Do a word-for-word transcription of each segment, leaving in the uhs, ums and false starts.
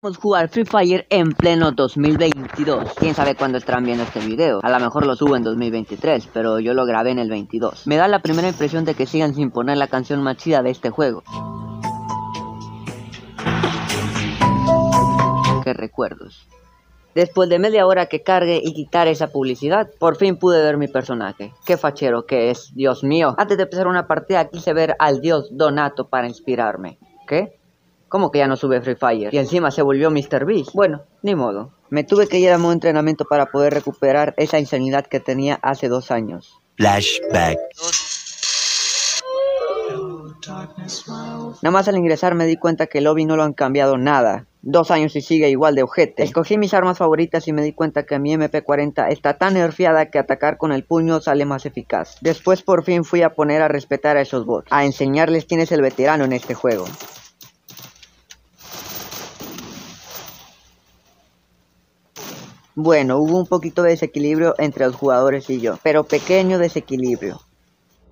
Jugar Free Fire en pleno dos mil veintidós. Quién sabe cuándo estarán viendo este video. A lo mejor lo subo en dos mil veintitrés, pero yo lo grabé en el veintidós. Me da la primera impresión de que sigan sin poner la canción más chida de este juego. Qué recuerdos. Después de media hora que cargue y quitar esa publicidad, por fin pude ver mi personaje. Qué fachero que es, Dios mío. Antes de empezar una partida quise ver al dios Donato para inspirarme. ¿Qué? ¿Cómo que ya no sube Free Fire? Y encima se volvió míster Beast. Bueno, ni modo. Me tuve que ir a un entrenamiento para poder recuperar esa insanidad que tenía hace dos años. Flashback. Nada más al ingresar me di cuenta que el lobby no lo han cambiado nada. Dos años y sigue igual de ojete. Escogí mis armas favoritas y me di cuenta que mi eme pe cuarenta está tan nerfeada que atacar con el puño sale más eficaz. Después por fin fui a poner a respetar a esos bots. A enseñarles quién es el veterano en este juego. Bueno, hubo un poquito de desequilibrio entre los jugadores y yo, pero pequeño desequilibrio.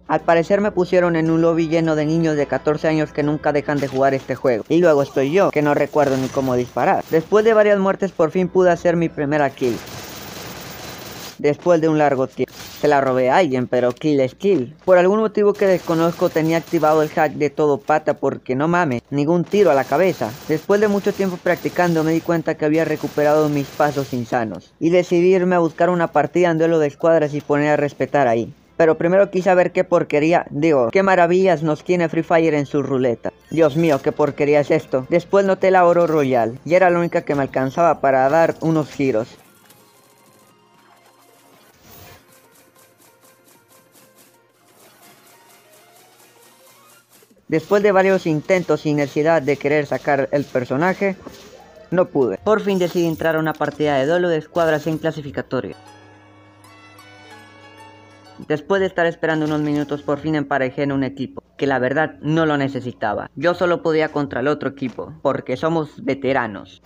Al parecer me pusieron en un lobby lleno de niños de catorce años que nunca dejan de jugar este juego. Y luego estoy yo, que no recuerdo ni cómo disparar. Después de varias muertes por fin pude hacer mi primera kill. Después de un largo tiempo. Se la robé a alguien, pero kill es kill. Por algún motivo que desconozco tenía activado el hack de todo pata porque no mames, ningún tiro a la cabeza. Después de mucho tiempo practicando me di cuenta que había recuperado mis pasos insanos. Y decidí irme a buscar una partida en duelo de escuadras y poner a respetar ahí. Pero primero quise ver qué porquería, digo, qué maravillas nos tiene Free Fire en su ruleta. Dios mío, qué porquería es esto. Después noté la oro royal y era la única que me alcanzaba para dar unos giros. Después de varios intentos sin necesidad de querer sacar el personaje, no pude. Por fin decidí entrar a una partida de duelo de escuadras en clasificatoria. Después de estar esperando unos minutos, por fin emparejé en un equipo, que la verdad no lo necesitaba. Yo solo podía contra el otro equipo, porque somos veteranos.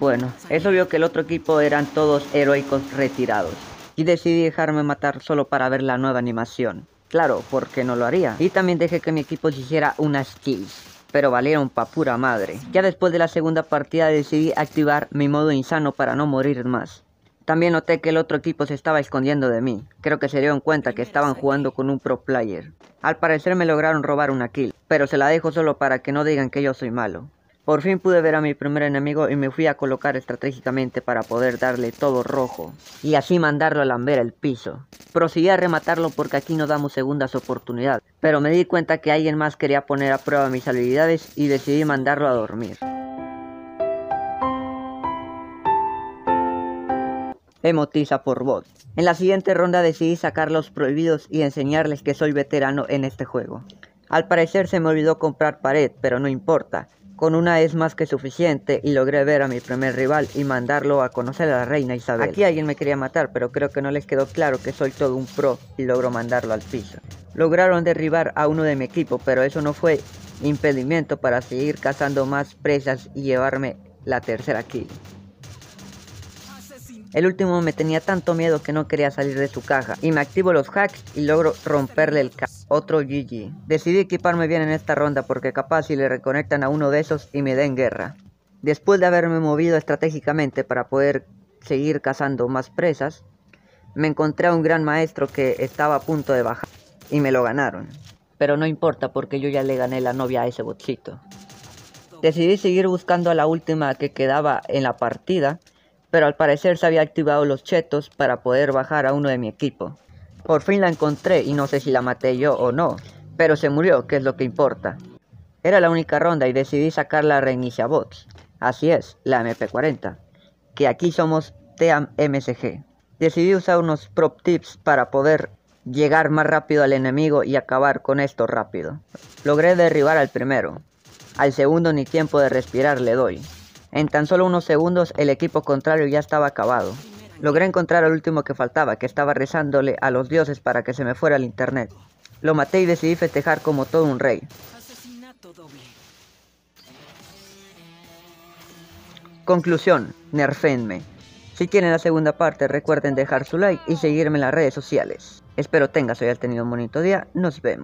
Bueno, es obvio que el otro equipo eran todos heroicos retirados. Y decidí dejarme matar solo para ver la nueva animación. Claro, porque no lo haría. Y también dejé que mi equipo se hiciera unas kills, pero valieron pa' pura madre. Ya después de la segunda partida decidí activar mi modo insano para no morir más. También noté que el otro equipo se estaba escondiendo de mí. Creo que se dieron cuenta que estaban jugando con un pro player. Al parecer me lograron robar una kill, pero se la dejo solo para que no digan que yo soy malo. Por fin pude ver a mi primer enemigo y me fui a colocar estratégicamente para poder darle todo rojo. Y así mandarlo a lamber el piso. Proseguí a rematarlo porque aquí no damos segundas oportunidades. Pero me di cuenta que alguien más quería poner a prueba mis habilidades y decidí mandarlo a dormir. Emotiza por bot. En la siguiente ronda decidí sacar los prohibidos y enseñarles que soy veterano en este juego. Al parecer se me olvidó comprar pared, pero no importa. Con una es más que suficiente y logré ver a mi primer rival y mandarlo a conocer a la reina Isabel. Aquí alguien me quería matar, pero creo que no les quedó claro que soy todo un pro y logro mandarlo al piso. Lograron derribar a uno de mi equipo, pero eso no fue impedimento para seguir cazando más presas y llevarme la tercera kill. El último me tenía tanto miedo que no quería salir de su caja y me activo los hacks y logro romperle el ca... Otro G G. Decidí equiparme bien en esta ronda porque capaz si le reconectan a uno de esos y me den guerra. Después de haberme movido estratégicamente para poder seguir cazando más presas, me encontré a un gran maestro que estaba a punto de bajar y me lo ganaron. Pero no importa porque yo ya le gané la novia a ese botcito. Decidí seguir buscando a la última que quedaba en la partida, pero al parecer se había activado los chetos para poder bajar a uno de mi equipo. Por fin la encontré y no sé si la maté yo o no, pero se murió, que es lo que importa. Era la única ronda y decidí sacar la reinicia bots. Así es, la eme pe cuarenta, que aquí somos Team eme ese ge. Decidí usar unos prop tips para poder llegar más rápido al enemigo y acabar con esto rápido. Logré derribar al primero, al segundo ni tiempo de respirar le doy. En tan solo unos segundos el equipo contrario ya estaba acabado. Logré encontrar al último que faltaba, que estaba rezándole a los dioses para que se me fuera el internet. Lo maté y decidí festejar como todo un rey. Conclusión, nerfenme. Si quieren la segunda parte, recuerden dejar su like y seguirme en las redes sociales. Espero tengas hoy tenido un bonito día, nos vemos.